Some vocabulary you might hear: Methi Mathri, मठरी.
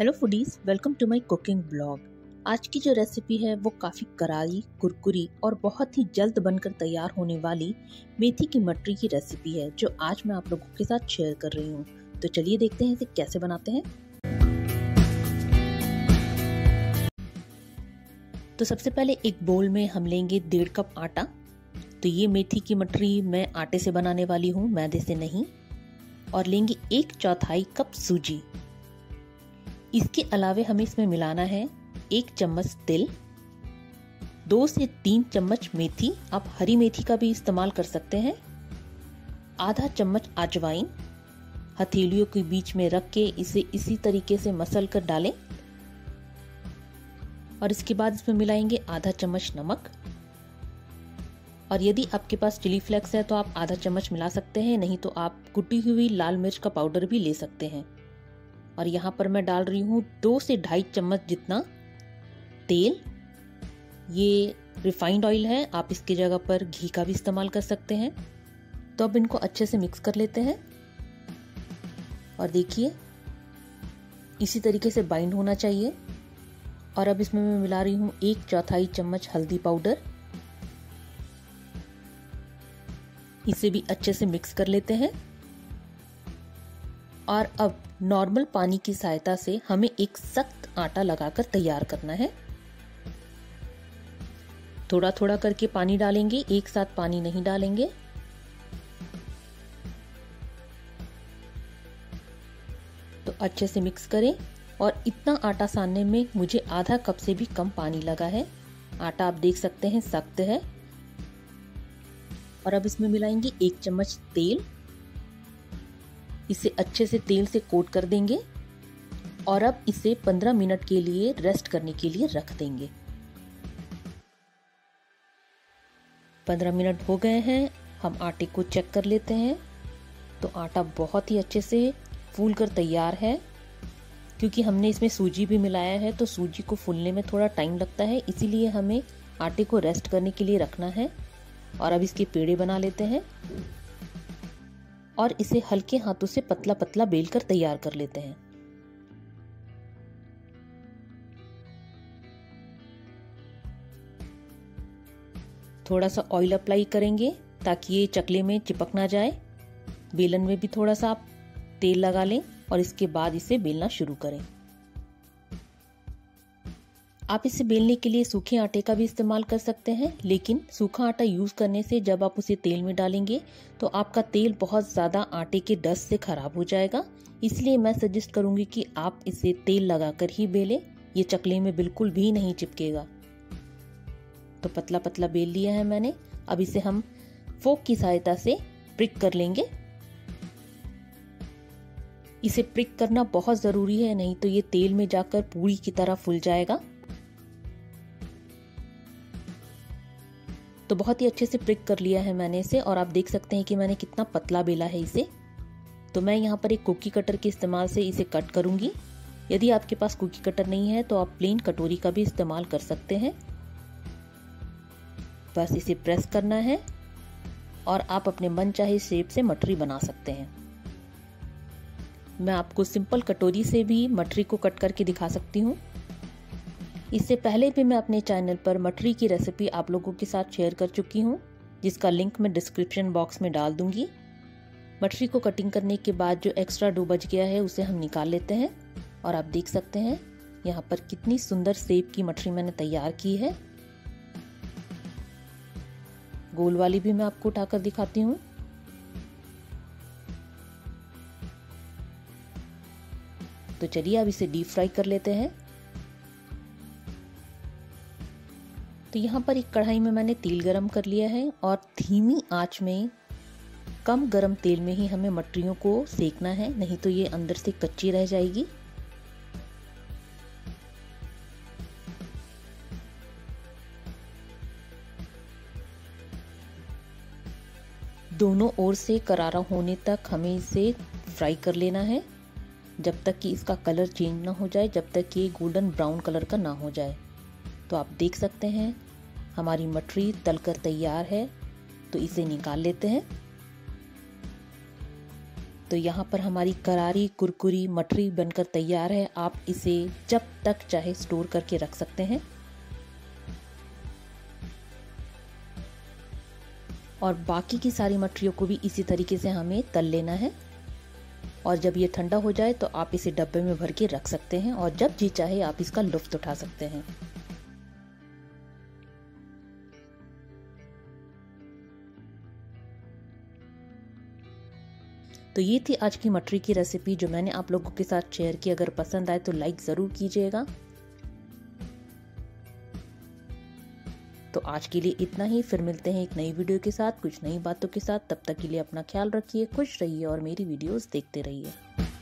Hello foodies, welcome to my cooking blog. आज की जो रेसिपी है वो काफ़ी करारी, कुरकुरी और बहुत ही जल्द बनकर तैयार होने वाली मेथी की मटरी की रेसिपी है जो आज मैं आप लोगों के साथ शेयर कर रही हूँ। तो चलिए देखते हैं इसे कैसे बनाते हैं। तो सबसे पहले एक बोल में हम लेंगे 1.5 कप आटा। तो ये मेथी की मटरी मैं आटे से बनाने वाली हूँ, मैदे से नहीं। और लेंगे 1/4 कप सूजी। इसके अलावा हमें इसमें मिलाना है 1 चम्मच तिल, 2 से 3 चम्मच मेथी, आप हरी मेथी का भी इस्तेमाल कर सकते हैं, आधा चम्मच अजवाइन। हथेलियों के बीच में रख के इसे इसी तरीके से मसल कर डालें। और इसके बाद इसमें मिलाएंगे आधा चम्मच नमक। और यदि आपके पास चिली फ्लेक्स है तो आप आधा चम्मच मिला सकते हैं, नहीं तो आप कुटी हुई लाल मिर्च का पाउडर भी ले सकते हैं। और यहाँ पर मैं डाल रही हूँ 2 से 2.5 चम्मच जितना तेल। ये रिफाइंड ऑयल है, आप इसकी जगह पर घी का भी इस्तेमाल कर सकते हैं। तो अब इनको अच्छे से मिक्स कर लेते हैं। और देखिए इसी तरीके से बाइंड होना चाहिए। और अब इसमें मैं मिला रही हूँ 1/4 चम्मच हल्दी पाउडर। इसे भी अच्छे से मिक्स कर लेते हैं। और अब नॉर्मल पानी की सहायता से हमें एक सख्त आटा लगाकर तैयार करना है। थोड़ा थोड़ा करके पानी डालेंगे, एक साथ पानी नहीं डालेंगे। तो अच्छे से मिक्स करें। और इतना आटा सानने में मुझे आधा कप से भी कम पानी लगा है। आटा आप देख सकते हैं सख्त है। और अब इसमें मिलाएंगे 1 चम्मच तेल। इसे अच्छे से तेल से कोट कर देंगे। और अब इसे 15 मिनट के लिए रेस्ट करने के लिए रख देंगे। 15 मिनट हो गए हैं, हम आटे को चेक कर लेते हैं। तो आटा बहुत ही अच्छे से फूल कर तैयार है। क्योंकि हमने इसमें सूजी भी मिलाया है तो सूजी को फूलने में थोड़ा टाइम लगता है, इसीलिए हमें आटे को रेस्ट करने के लिए रखना है। और अब इसके पेड़े बना लेते हैं। और इसे हल्के हाथों से पतला पतला बेल कर तैयार कर लेते हैं। थोड़ा सा ऑयल अप्लाई करेंगे ताकि ये चकले में चिपक ना जाए। बेलन में भी थोड़ा सा आप तेल लगा लें और इसके बाद इसे बेलना शुरू करें। आप इसे बेलने के लिए सूखे आटे का भी इस्तेमाल कर सकते हैं, लेकिन सूखा आटा यूज़ करने से जब आप उसे तेल में डालेंगे तो आपका तेल बहुत ज़्यादा आटे के डस्ट से ख़राब हो जाएगा। इसलिए मैं सजेस्ट करूँगी कि आप इसे तेल लगाकर ही बेलें, ये चकले में बिल्कुल भी नहीं चिपकेगा। तो पतला पतला बेल लिया है मैंने। अब इसे हम फोक की सहायता से प्रिक कर लेंगे। इसे प्रिक करना बहुत ज़रूरी है, नहीं तो ये तेल में जाकर पूरी की तरह फूल जाएगा। तो बहुत ही अच्छे से प्रिक कर लिया है मैंने इसे। और आप देख सकते हैं कि मैंने कितना पतला बेला है इसे। तो मैं यहाँ पर एक कुकी कटर के इस्तेमाल से इसे कट करूँगी। यदि आपके पास कुकी कटर नहीं है तो आप प्लेन कटोरी का भी इस्तेमाल कर सकते हैं। बस इसे प्रेस करना है और आप अपने मनचाहे शेप से मटरी बना सकते हैं। मैं आपको सिंपल कटोरी से भी मटरी को कट करके दिखा सकती हूँ। इससे पहले भी मैं अपने चैनल पर मटरी की रेसिपी आप लोगों के साथ शेयर कर चुकी हूँ, जिसका लिंक मैं डिस्क्रिप्शन बॉक्स में डाल दूँगी। मटरी को कटिंग करने के बाद जो एक्स्ट्रा डो बच गया है उसे हम निकाल लेते हैं। और आप देख सकते हैं यहाँ पर कितनी सुंदर शेप की मटरी मैंने तैयार की है। गोल वाली भी मैं आपको उठाकर दिखाती हूँ। तो चलिए अब इसे डीप फ्राई कर लेते हैं। तो यहाँ पर एक कढ़ाई में मैंने तेल गरम कर लिया है। और धीमी आंच में कम गरम तेल में ही हमें मटरियों को सेकना है, नहीं तो ये अंदर से कच्ची रह जाएगी। दोनों ओर से करारा होने तक हमें इसे फ्राई कर लेना है, जब तक कि इसका कलर चेंज ना हो जाए, जब तक कि ये गोल्डन ब्राउन कलर का ना हो जाए। तो आप देख सकते हैं हमारी मटरी तलकर तैयार है। तो इसे निकाल लेते हैं। तो यहाँ पर हमारी करारी कुरकुरी मठरी बनकर तैयार है। आप इसे जब तक चाहे स्टोर करके रख सकते हैं। और बाकी की सारी मठरियों को भी इसी तरीके से हमें तल लेना है। और जब ये ठंडा हो जाए तो आप इसे डब्बे में भर के रख सकते हैं और जब जी चाहे आप इसका लुत्फ़ उठा सकते हैं। तो ये थी आज की मठरी की रेसिपी जो मैंने आप लोगों के साथ शेयर की। अगर पसंद आए तो लाइक ज़रूर कीजिएगा। तो आज के लिए इतना ही, फिर मिलते हैं एक नई वीडियो के साथ कुछ नई बातों के साथ। तब तक के लिए अपना ख्याल रखिए, खुश रहिए और मेरी वीडियोस देखते रहिए।